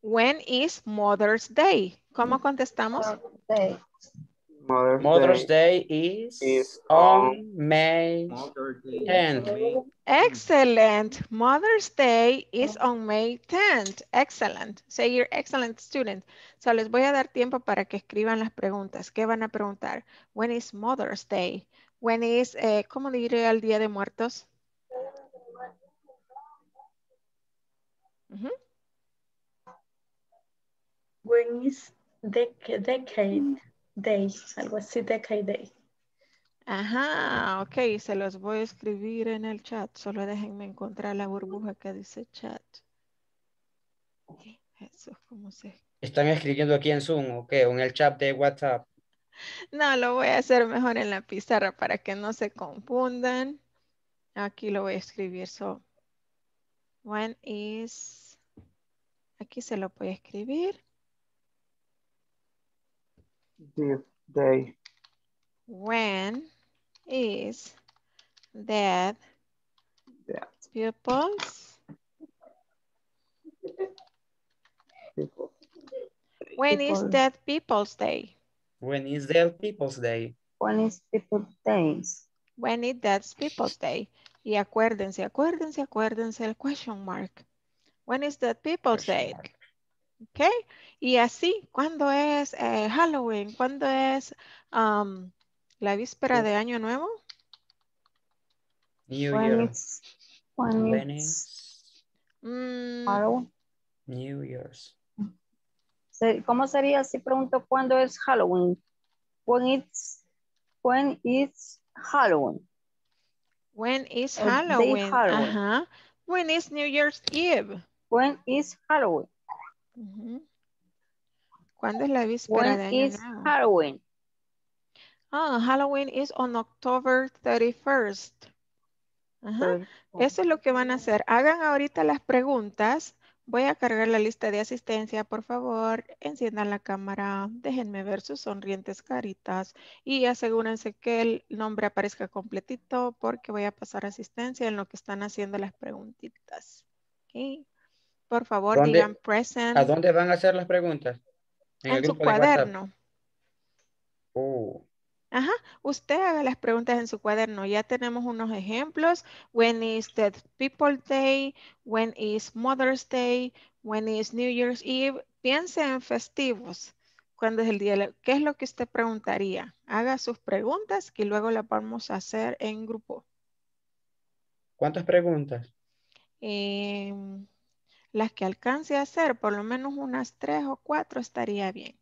When is Mother's Day? ¿Cómo contestamos? Day. Mother's, Mother's Day, Day is, is on May tenth. Excellent. Mother's Day is on May tenth. Excellent. Say you're excellent student. So les voy a dar tiempo para que escriban las preguntas. ¿Qué van a preguntar? When is Mother's Day? When is, eh, ¿cómo diría el Día de Muertos? Uh-huh. When is the decade day? Algo así, decade day. Ajá, ok, se los voy a escribir en el chat. Solo déjenme encontrar la burbuja que dice chat. Eso es como se... ¿Están escribiendo aquí en Zoom o qué? ¿O en el chat de WhatsApp? No, lo voy a hacer mejor en la pizarra para que no se confundan. Aquí lo voy a escribir. So, when is... Aquí se lo voy a escribir. The day. When is that, that. Pupils? People. When people. Is that People's Day? When is that People's Day? When is People's Days? When is that People's Day? Y acuérdense, acuérdense, acuérdense el question mark. When is that People's Day? Okay. Y así, ¿cuándo es eh, Halloween? ¿Cuándo es um, la víspera de Año Nuevo? New Year. It's, when when it's, mm, New Year's. ¿Cómo sería si pregunto cuándo es Halloween? When it's, when it's Halloween. When is Halloween? Halloween. Uh-huh. When is New Year's Eve? When is Halloween? Uh-huh. ¿Cuándo es la víspera de Año Nuevo? When is Halloween? Ah, Halloween is on October thirty-first. Ajá. Eso es lo que van a hacer. Hagan ahorita las preguntas. Voy a cargar la lista de asistencia, por favor. Enciendan la cámara. Déjenme ver sus sonrientes caritas. Y asegúrense que el nombre aparezca completito porque voy a pasar asistencia en lo que están haciendo las preguntitas. Okay. Por favor, digan present. ¿A dónde van a hacer las preguntas? En, en el su cuaderno. Oh. Ajá. Usted haga las preguntas en su cuaderno. Ya tenemos unos ejemplos. When is the People's Day? When is Mother's Day? When is New Year's Eve? Piense en festivos. ¿Cuándo es el día? La... ¿Qué es lo que usted preguntaría? Haga sus preguntas y luego las vamos a hacer en grupo. ¿Cuántas preguntas? Eh... Las que alcance a hacer, por lo menos unas tres o cuatro estaría bien.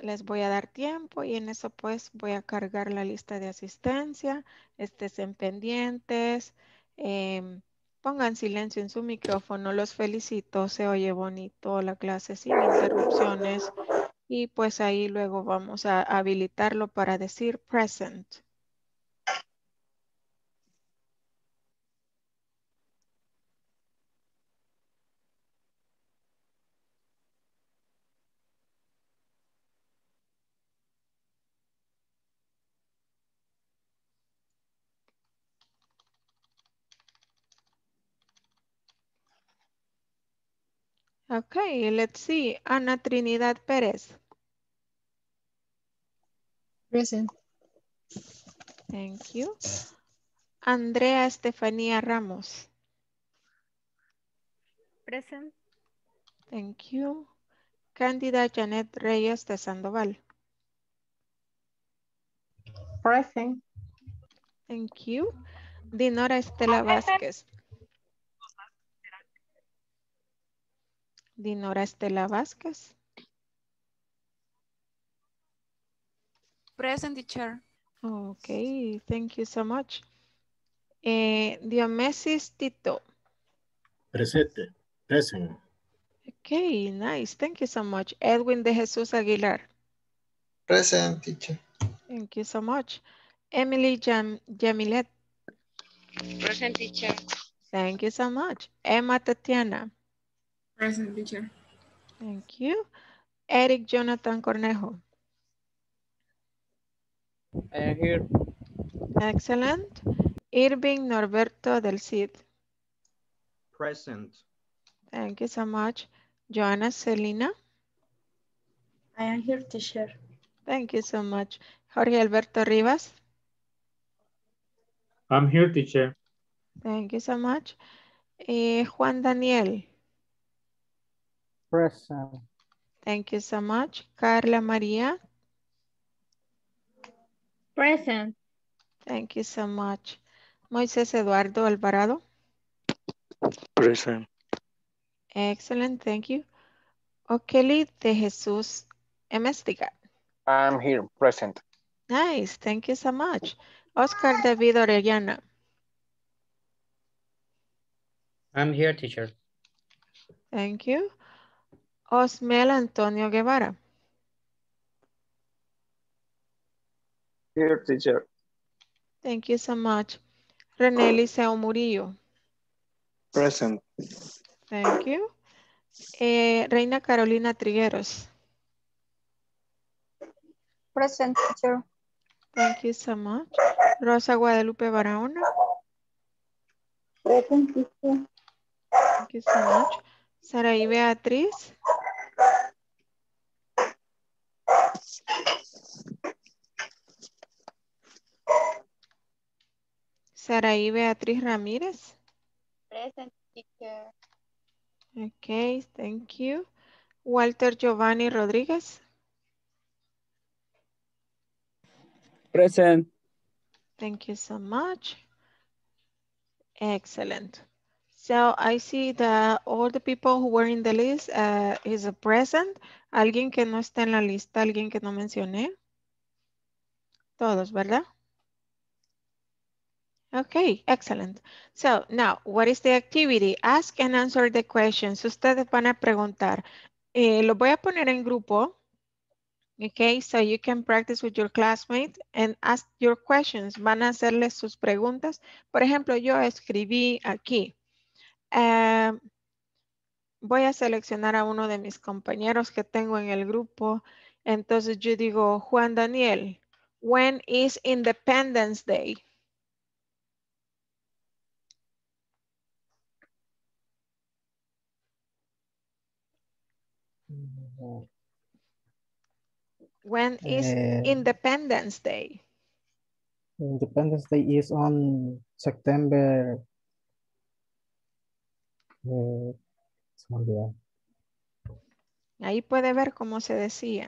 Les voy a dar tiempo y en eso pues voy a cargar la lista de asistencia. Estén pendientes. Eh, pongan silencio en su micrófono. Los felicito. Se oye bonito la clase sin interrupciones. Y pues ahí luego vamos a habilitarlo para decir present. Okay, let's see. Ana Trinidad Pérez. Present. Thank you. Andrea Estefanía Ramos. Present. Thank you. Cándida Janet Reyes de Sandoval. Present. Thank you. Dinora Estela Vázquez. Dinora Estela Vázquez. Present, teacher. Okay, thank you so much. Eh, Diomesis Tito. Presente. Present. Okay, nice. Thank you so much. Edwin de Jesus Aguilar. Present, teacher. Thank you so much. Emily Jam Jamilet. Present, teacher. Thank you so much. Emma Tatiana. Present, teacher. Thank you. Eric Jonathan Cornejo. I am here. Excellent. Irving Norberto del Cid. Present. Thank you so much. Joanna Celina. I am here, teacher. Thank you so much. Jorge Alberto Rivas. I'm here, teacher. Thank you so much. Eh, Juan Daniel. Present. Thank you so much. Carla Maria. Present. Thank you so much. Moisés Eduardo Alvarado. Present. Excellent, thank you. Okeli de Jesus Emestiga. I'm here, present. Nice, thank you so much. Óscar David Orellana. I'm here, teacher. Thank you. Osmel Antonio Guevara. Here, teacher. Thank you so much. René Liceo Murillo. Present. Thank you. Eh, Reina Carolina Trigueros. Present, teacher. Thank you so much. Rosa Guadalupe Barahona. Present, teacher. Thank you so much. Saraí Beatriz. Saraí Beatriz Ramírez. Present, teacher. Okay, thank you. Walter Giovanni Rodríguez. Present. Thank you so much. Excellent. So I see that all the people who were in the list uh, is a present. Alguien que no está en la lista, alguien que no mencioné. Todos, ¿verdad? Okay, excellent. So now, what is the activity? Ask and answer the questions. Ustedes van a preguntar. Eh, lo voy a poner en grupo. Okay, so you can practice with your classmates and ask your questions. Van a hacerles sus preguntas. Por ejemplo, yo escribí aquí. Uh, voy a seleccionar a uno de mis compañeros que tengo en el grupo. Entonces yo digo, Juan Daniel, when is Independence Day? When is uh, Independence Day? Independence Day is on September. Uh, Ahí puede ver cómo se decía.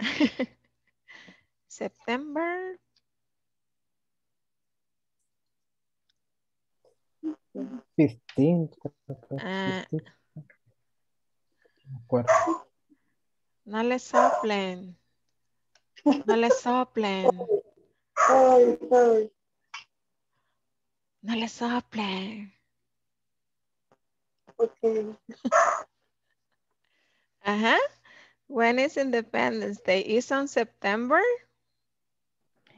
September. quince. Ah. No le soplen. No le soplen. No le soplen. Okay. Ajá. When is Independence Day? It's on September.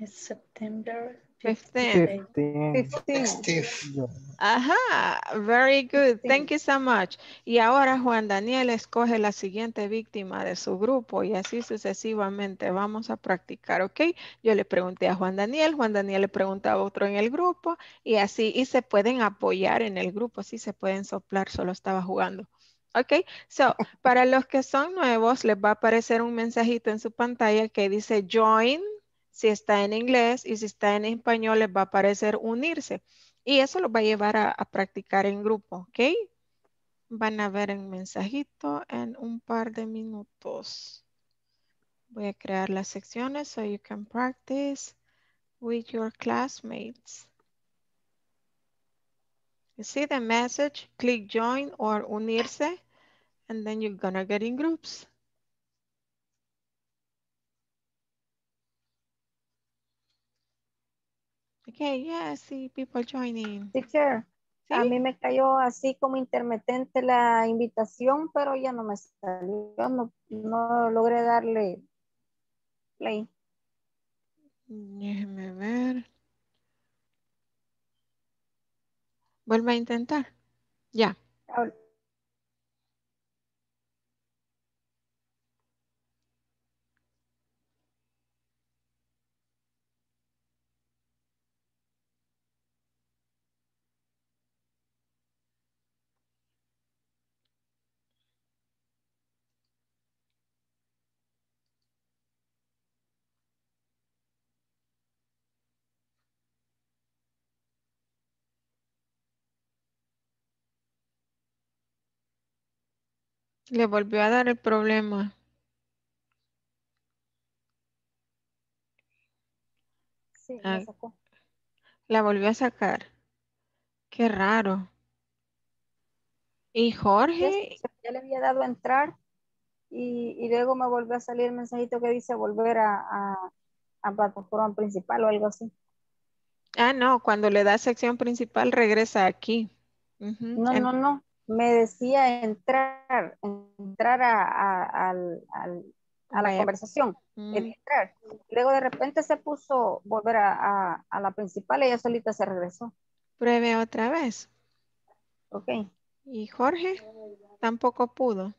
It's September fifteenth. fifteenth. Ajá. Very good. Thank you so much. Y ahora Juan Daniel escoge la siguiente víctima de su grupo y así sucesivamente vamos a practicar, ¿ok? Yo le pregunté a Juan Daniel, Juan Daniel le pregunta a otro en el grupo y así, y se pueden apoyar en el grupo, sí se pueden soplar, solo estaba jugando. Ok, so, para los que son nuevos les va a aparecer un mensajito en su pantalla que dice join. Si está en inglés y si está en español les va a aparecer unirse. Y eso los va a llevar a, a practicar en grupo, ¿ok? Van a ver el mensajito en un par de minutos. Voy a crear las secciones so you can practice with your classmates. You see the message, click join or unirse, and then you're gonna get in groups. Okay, yeah, I see people joining. Teacher. ¿Sí? A mí me cayó así como intermitente la invitación, pero ya no me salió, no, no logré darle play. Déjeme ver. Vuelve a intentar. Ya. Ahora. Le volvió a dar el problema. Sí, ah, la sacó. La volvió a sacar. Qué raro. ¿Y Jorge? Yo, yo le había dado a entrar y, y luego me volvió a salir el mensajito que dice volver a, a, a plataforma principal o algo así. Ah, no. Cuando le da sección principal regresa aquí. Uh-huh. No, en... no, no. Me decía entrar, entrar a, a, a, a, a la conversación, mm. entrar. Luego de repente se puso volver a, a, a la principal y ella solita se regresó. Pruebe otra vez. Ok. ¿Y Jorge? Tampoco pudo.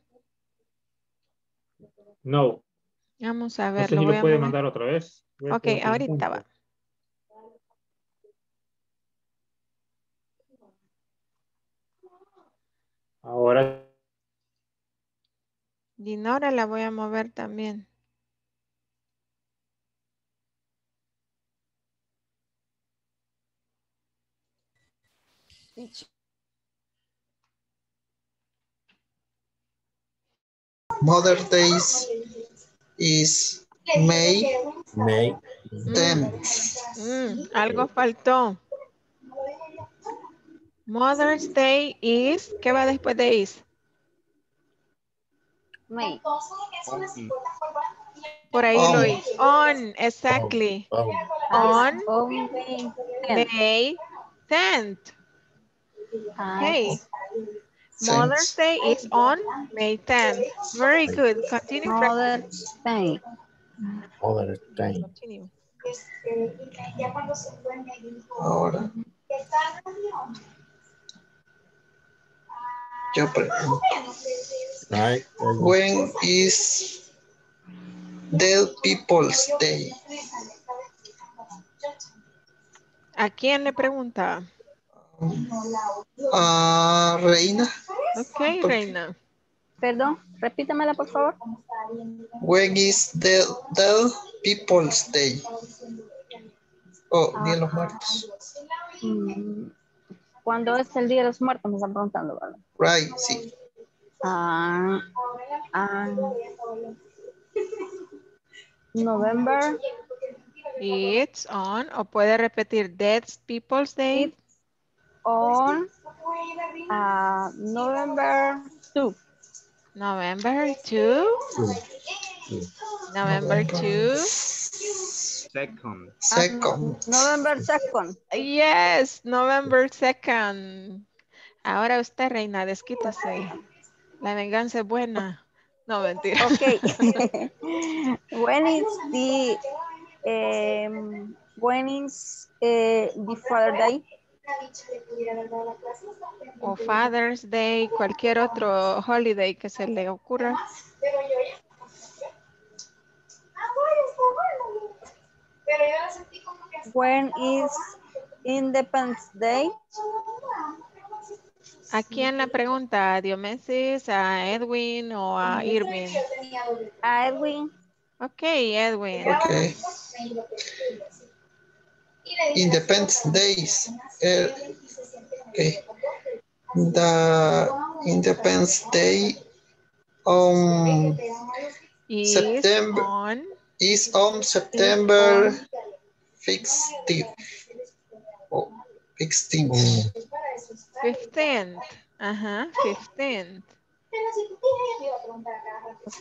No. Vamos a ver. No sé si lo puede mandar otra vez. Ok, ahorita va. Ahora. Dinora la voy a mover también. Mother's Day is May. May. tenth. Mm, algo faltó. Mother's Day is, ¿qué va después de is? May. Por ahí on. Lo is. On, exactly. On, on. on. on. May tenth. Okay. Mother's Day is on May tenth. Very good. Continue. Mother's Day. Mother's Day. Continue. Ahora. Yo pregunto. Right. When is Dead People's Day? ¿A quién le pregunta? A uh, Reina. Ok, Reina. Perdón, repítamela por favor. When is Dead, dead People's Day? Oh, Día de los Muertos. Mm. ¿Cuándo es el Día de los Muertos? Me están preguntando, ¿verdad? Right, sí. Ah, ah, November. It's on. O puede repetir Dead People's Day. It's on. Uh, November second. November second. November second. Second. Second. November second. Yes, November second. Ahora usted, Reina, desquítase. La venganza es buena. No, mentira. Okay. When is the um, when is uh, the Father's Day? O Father's Day, cualquier otro holiday que se le ocurra. When is Independence Day? ¿A quién la pregunta? ¿A Diomedes, a Edwin o a Irving? A Edwin. Ok, Edwin. Okay. Independence Days. Eh, okay. the Independence Day on is September on is on September fifteenth. Oh, fifteenth. Fifteenth. Ajá, fifteenth.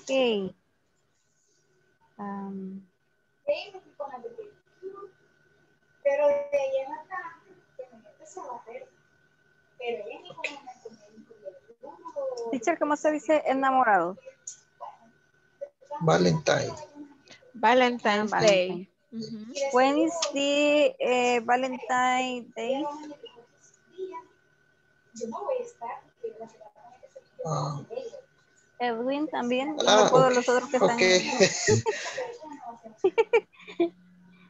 Okay. Um, Teacher, ¿cómo se dice enamorado? Valentine. Valentine's Day. Mm-hmm. When is the uh, Valentine's Day? Ah. Edwin también. Ah, no okay. Los otros que están okay.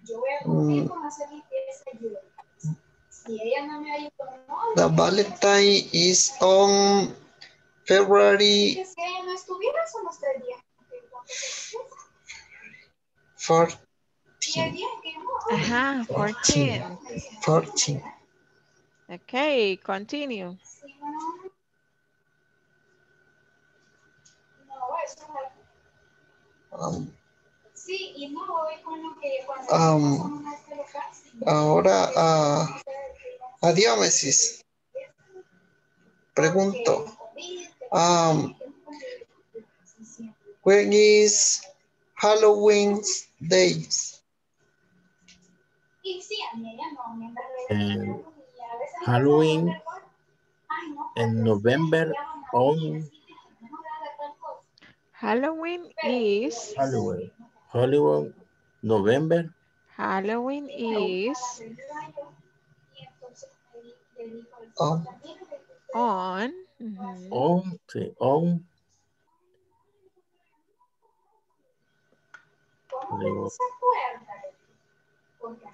Yo voy a cumplir con hacer mi pieza. Si ella no me ayudó, no. The Valentine is on February. Si ella no estuviera, son los tres días. Fourteen. Ajá, fourteen. Fourteen. Okay, continue. Um, um, ahora uh, a diócesis pregunto um, when is Halloween days? Um, Halloween in November on Halloween is Halloween. Halloween November. Halloween is on on mm-hmm. on, on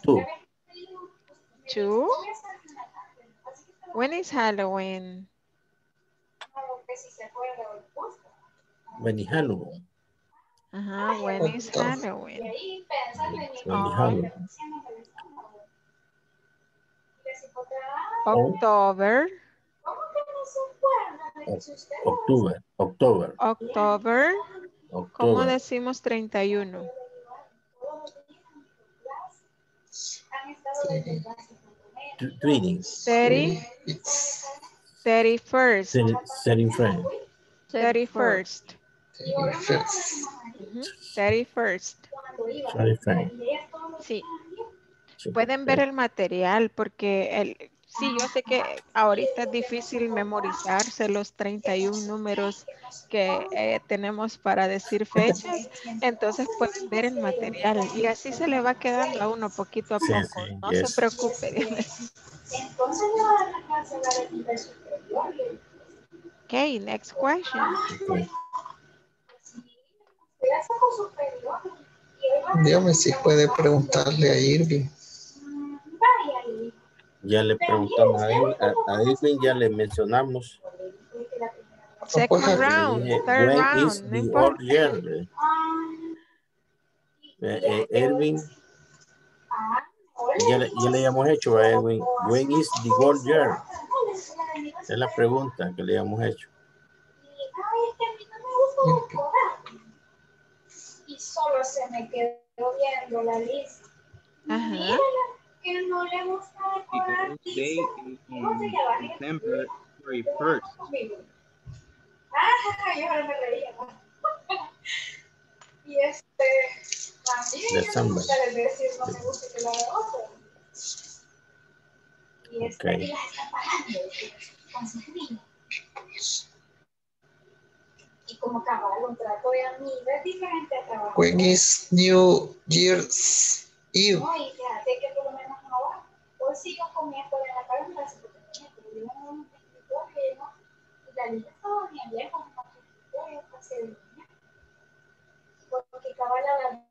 two. two. When is Halloween? When is Halloween? Uh-huh. When is Halloween? Halloween. October. October. October. October. ¿Cómo decimos treinta y uno? Thirty. Thirty-first. Thirty-first. Thirty-first. Thirty-first. Thirty-first. Sí. Pueden ver el material porque el, sí, yo sé que ahorita es difícil memorizarse los treinta y uno números que eh, tenemos para decir fechas. Entonces pueden ver el material y así se le va quedando a uno poquito a poco. No se preocupe. Okay, next question. Okay. Dígame si puede preguntarle a Irving. Ya le preguntamos a Irving, a, a Irving ya le mencionamos. Second round, third round, no importa. Eh, eh, Irving, ya le, ya le hemos hecho a Irving. When is the gold year? Esa es la pregunta que le hemos hecho. Solo se me quedó viendo la lista. Ajá. Mira que no le gusta decorar pizza. ¿Cómo se llama? December thirty-first. Ajá, yo ahora me reía. Y este, también yo no gusta decir, no me gusta que lo haga otro. Y este, okay. Y la está pagando con sus niños. Y como acabar un trato de amigas diferente a trabajar. When is New Year's Eve? No, y fíjate que por lo menos ahora, hoy sigo con mi escuela en la cabeza, porque tenía que ir a un escritorio, ¿no? Y la niña estaba bien vieja, con un escritorio, casi de niña. Porque acaba la...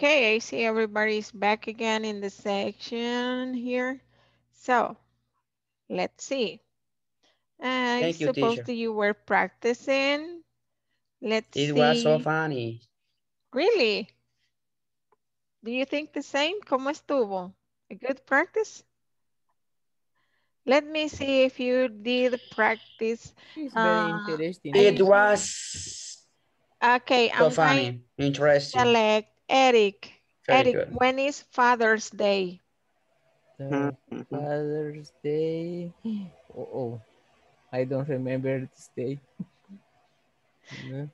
Okay, I see everybody's back again in the section here. So, let's see. I Thank you, supposed teacher. You were practicing. Let's it see. It was so funny. Really? Do you think the same? ¿Cómo estuvo? A good practice? Let me see if you did practice. It's very uh, interesting. It was okay. So I'm funny. Interesting. Select Eric. Very Eric, good. When is Father's Day? Uh, Father's Day. Oh, oh, I don't remember this day. No.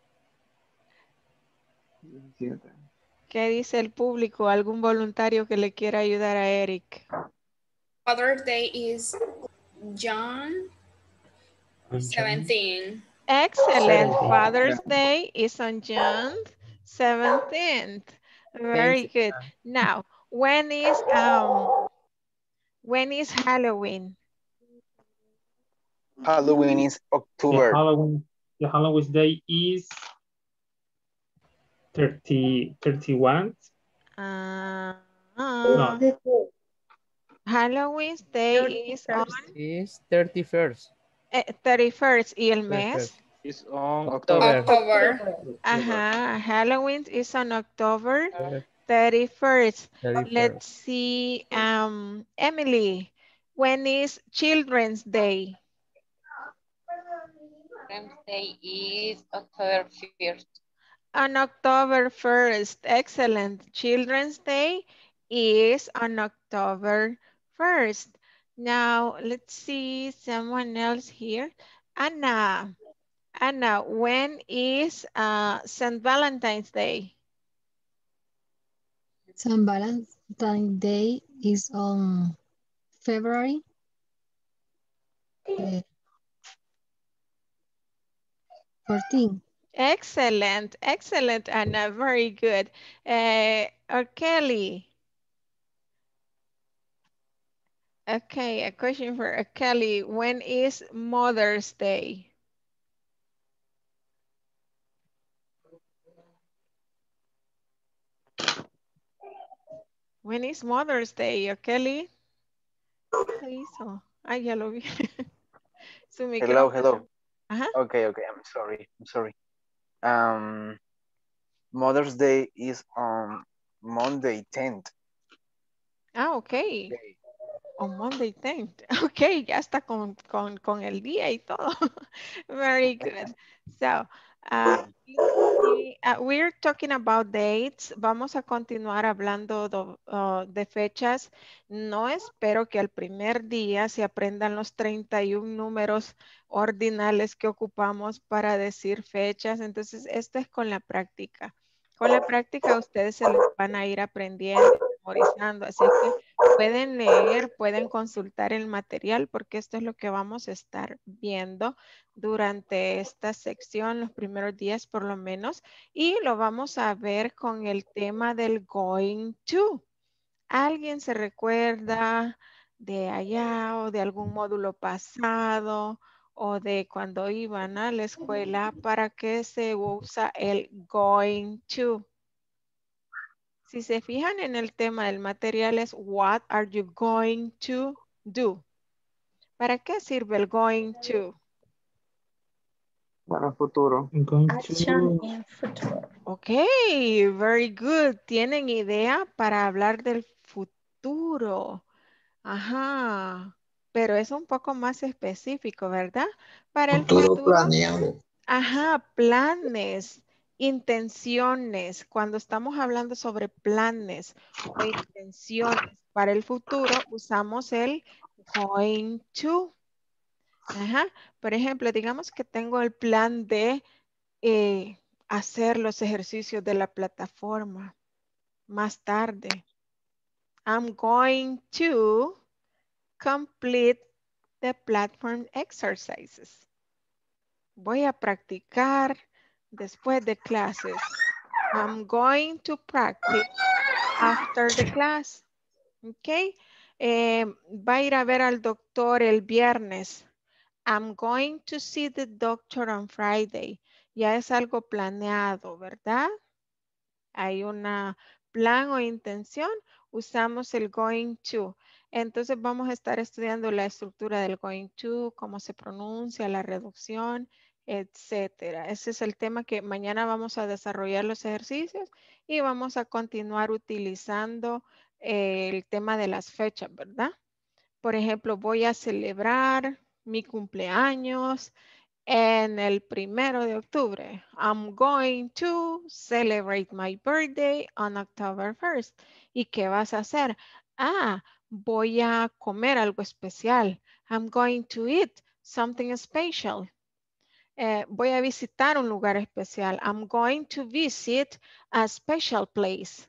¿Qué dice el público? ¿Algún voluntario que le quiera ayudar a Eric? Father's Day is June seventeenth. Excellent. Father's Day is on June seventeenth. Very good. Now, when is um when is Halloween? Halloween is October. The Halloween, the Halloween day is thirty, thirty-one. Uh, uh, no. Halloween day is on is thirty-first. Eh, thirty-first. Y el mes is on October. October. October. Ajá. Halloween is on October thirty-first. thirty-first. Let's see. Um, Emily, when is Children's Day? Children's Day is October first. On October first. Excellent. Children's Day is on October first. Now, let's see someone else here. Anna. Anna, when is uh, Saint Valentine's Day? Saint Valentine's Day is on February. Uh, fourteenth. Excellent, excellent, Anna, very good. Uh, or Kelly. Okay, a question for uh, Kelly. When is Mother's Day? When is Mother's Day, Kelly? ¿Qué hizo? Ah, ya lo vi. Hello, hello. Uh-huh. Okay, okay, I'm sorry, I'm sorry. Um, Mother's Day is on Monday tenth. Ah, okay. Day. On Monday tenth. Okay, ya está con, con, con el día y todo. Very good. So, Uh, uh, we're talking about dates. Vamos a continuar hablando do, uh, de fechas. No espero que al primer día se aprendan los treinta y uno números ordinales que ocupamos para decir fechas. Entonces, esto es con la práctica. Con la práctica ustedes se los van a ir aprendiendo, memorizando. Así que pueden leer, pueden consultar el material porque esto es lo que vamos a estar viendo durante esta sección, los primeros días por lo menos. Y lo vamos a ver con el tema del going to. ¿Alguien se recuerda de allá o de algún módulo pasado o de cuando iban a la escuela para que se usa el going to? Si se fijan en el tema del material es what are you going to do? ¿Para qué sirve el going to? Para el futuro. Acción en el futuro. Ok, very good. ¿Tienen idea para hablar del futuro? Ajá. Pero es un poco más específico, ¿verdad? Para el futuro. Futuro planeado. Ajá, planes. Intenciones, cuando estamos hablando sobre planes o intenciones para el futuro, usamos el going to. Ajá. Por ejemplo, digamos que tengo el plan de eh, hacer los ejercicios de la plataforma más tarde. I'm going to complete the platform exercises. Voy a practicar después de clases. I'm going to practice after the class. Ok. Eh, va a ir a ver al doctor el viernes. I'm going to see the doctor on Friday. Ya es algo planeado, ¿verdad? Hay una plan o intención. Usamos el going to. Entonces vamos a estar estudiando la estructura del going to, cómo se pronuncia, la reducción, etcétera. Ese es el tema que mañana vamos a desarrollar los ejercicios y vamos a continuar utilizando el tema de las fechas, ¿verdad? Por ejemplo, voy a celebrar mi cumpleaños en el primero de octubre. I'm going to celebrate my birthday on October first. ¿Y qué vas a hacer? Ah, voy a comer algo especial. I'm going to eat something special. Eh, voy a visitar un lugar especial. I'm going to visit a special place.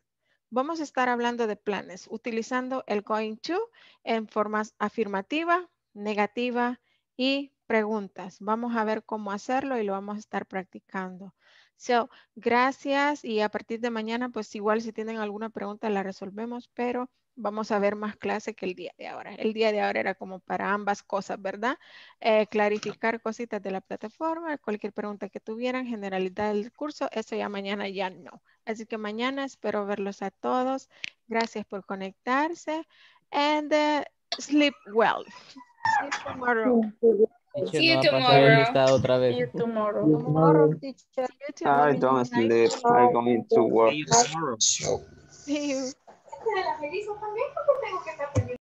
Vamos a estar hablando de planes utilizando el going to en formas afirmativa, negativa y preguntas. Vamos a ver cómo hacerlo y lo vamos a estar practicando. So, gracias y a partir de mañana pues igual si tienen alguna pregunta la resolvemos, pero vamos a ver más clase que el día de ahora. El día de ahora era como para ambas cosas, ¿verdad? Eh, clarificar cositas de la plataforma, cualquier pregunta que tuvieran, generalidad del curso, eso ya mañana ya no. Así que mañana espero verlos a todos. Gracias por conectarse. And uh, sleep well. See you tomorrow. See you tomorrow. See you tomorrow. I don't sleep. I'm going to work. See you. ¿Te la feliz también? ¿Por qué tengo que estar feliz?